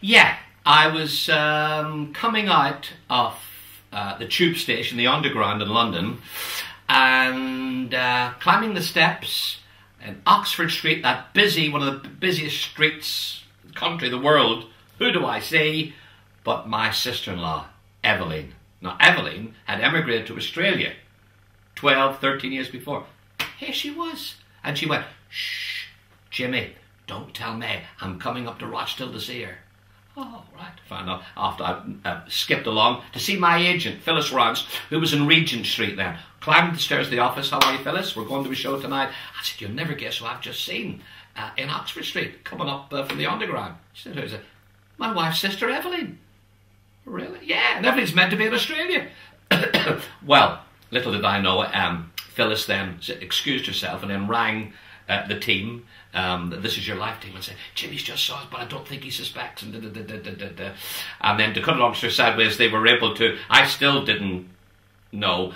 Yeah, I was coming out of the tube station, the Underground in London, and climbing the steps in Oxford Street, that busy, one of the busiest streets in the country, the world. Who do I see but my sister-in-law, Evelyn. Now, Evelyn had emigrated to Australia 12, 13 years before. Here she was. And she went, "Shh, Jimmy, don't tell May. I'm coming up to Rochdale to see her." Oh, right. Found out after I skipped along to see my agent, Phyllis Rance, who was in Regent Street then. Climbed the stairs of the office. "How are you, Phyllis? We're going to a show tonight." I said, "You'll never guess who I've just seen in Oxford Street, coming up from the Underground." She said, "Who is it?" "My wife's sister, Evelyn." "Really?" "Yeah, and Evelyn's meant to be in Australia." Well, little did I know, Phyllis then excused herself and then rang the team, the This Is Your Life team, and said, "Jimmy's just saw us, but I don't think he suspects," and da, da, da, da, da, da. And then to cut along to sideways, they were able to, I still didn't know,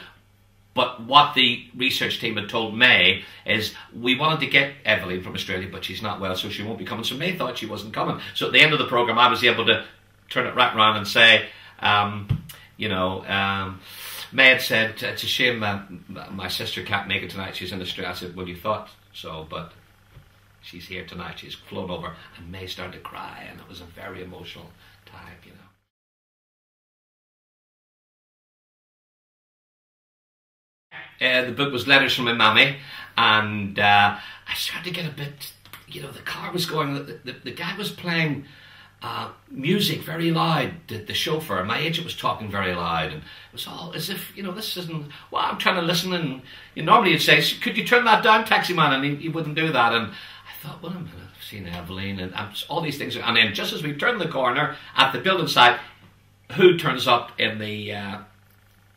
but what the research team had told May is, "We wanted to get Evelyn from Australia, but she's not well, so she won't be coming." So May thought she wasn't coming. So at the end of the programme, I was able to turn it right around and say, you know, May had said, "It's a shame my sister can't make it tonight, she's in Australia." I said, "Well, you thought so, but she's here tonight, she's flown over." And May started to cry, and it was a very emotional time, you know. The book was Letters from My Mummy, and I started to get a bit, you know, the car was going, the guy was playing music very loud, the chauffeur, my agent was talking very loud, and it was all as if, you know, this isn't, well, I'm trying to listen, and you know, normally you'd say, "Could you turn that down, taxi man?" and he wouldn't do that, and I thought, well, a minute, I've seen Evelyn, and all these things, and then just as we turned the corner at the building site, who turns up in the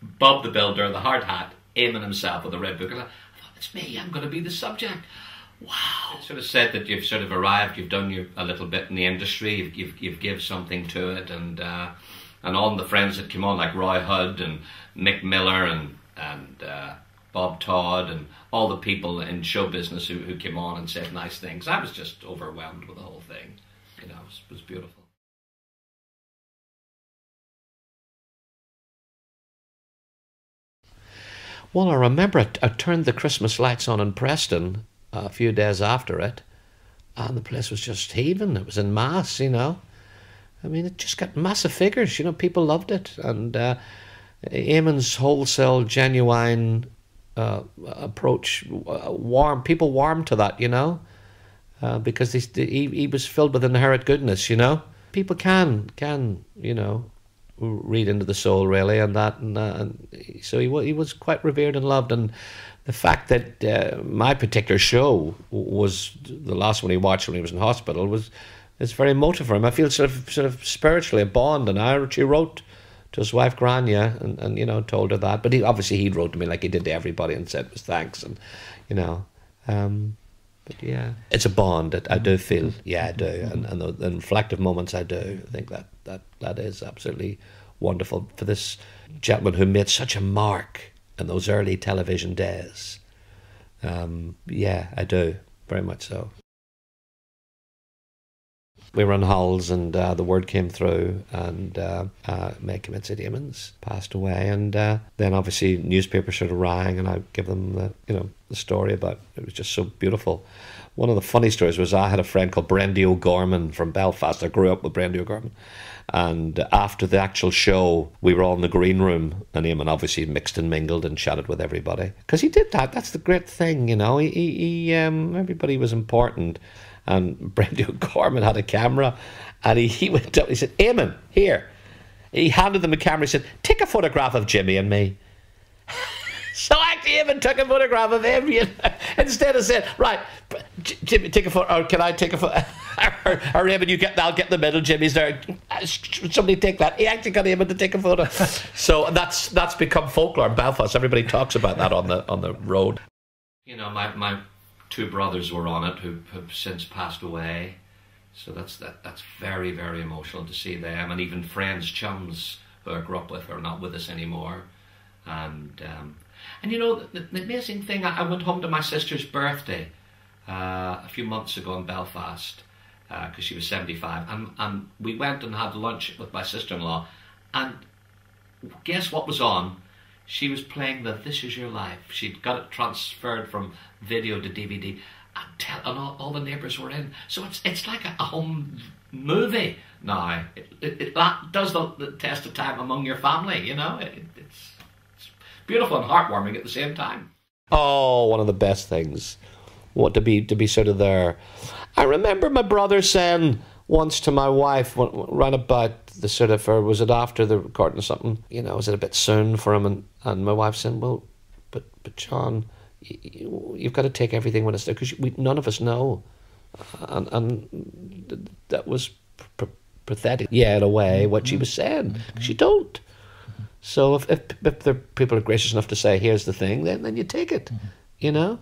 Bob the Builder, the hard hat, Eamonn himself with the red book, and I thought, "It's me, I'm going to be the subject." Wow. It sort of said that you've sort of arrived, you've done a little bit in the industry, you've given something to it, and all the friends that came on, like Roy Hudd and Mick Miller and Bob Todd and all the people in show business who came on and said nice things. I was just overwhelmed with the whole thing. You know, it was beautiful. Well, I remember I turned the Christmas lights on in Preston a few days after it, and the place was just heaving. It was in mass, you know. I mean, it just got massive figures, you know. People loved it, and Eamonn's wholesale, genuine approach, people warmed to that, you know, because he was filled with inherent goodness, you know. People can you know, read into the soul, really, and that, and so he was quite revered and loved, and the fact that my particular show was the last one he watched when he was in hospital is very emotive for him. I feel sort of spiritually a bond, and he wrote to his wife Grania, and you know, told her that, but he obviously wrote to me like he did to everybody and said his thanks, and you know, but yeah, it's a bond that I do feel. Yeah, I do, and the reflective moments I do. I think that is absolutely wonderful for this gentleman who made such a mark in those early television days. Yeah, I do, very much so. We were in Hulls, and the word came through, and May came and said Eamonn's passed away, and then obviously newspapers sort of rang, and I gave them the, you know, the story about it. Was just so beautiful. One of the funny stories was I had a friend called Brendy O'Gorman from Belfast. I grew up with Brendy O'Gorman, and after the actual show, we were all in the green room, and Eamon obviously mixed and mingled and chatted with everybody, because he did that. That's the great thing, you know. He everybody was important. And Brendy O'Gorman had a camera, and he went up, he said, "Eamon, here." He handed them a camera, he said, "Take a photograph of Jimmy and me." So actually Eamon took a photograph of him, you know, instead of saying, "Right, Jimmy, take a photo," or "Can I take a photo?" or "Eamon, I'll get in the middle, Jimmy's there. Somebody take that." He actually got Eamon to take a photo. So that's become folklore in Belfast. Everybody talks about that on the road. You know, my two brothers were on it who have since passed away, so that's very, very emotional to see them, and even friends, chums who I grew up with are not with us anymore, and you know, the amazing thing, I went home to my sister's birthday a few months ago in Belfast, because she was 75, and we went and had lunch with my sister-in-law, and guess what was on? She was playing the This Is Your Life. She'd got it transferred from video to DVD, and all the neighbours were in. So it's like a home movie now. That does the test of time among your family, you know. It's beautiful and heartwarming at the same time. Oh, one of the best things. What to be sort of there. I remember my brother saying once to my wife, right about the sort of, or was it after the recording or something? You know, was it a bit soon for him? And my wife said, well, but John, you've got to take everything when it's there, because none of us know. And that was pathetic, yeah, in a way, what she was saying, because you don't. So if people are gracious enough to say, here's the thing, then you take it, you know?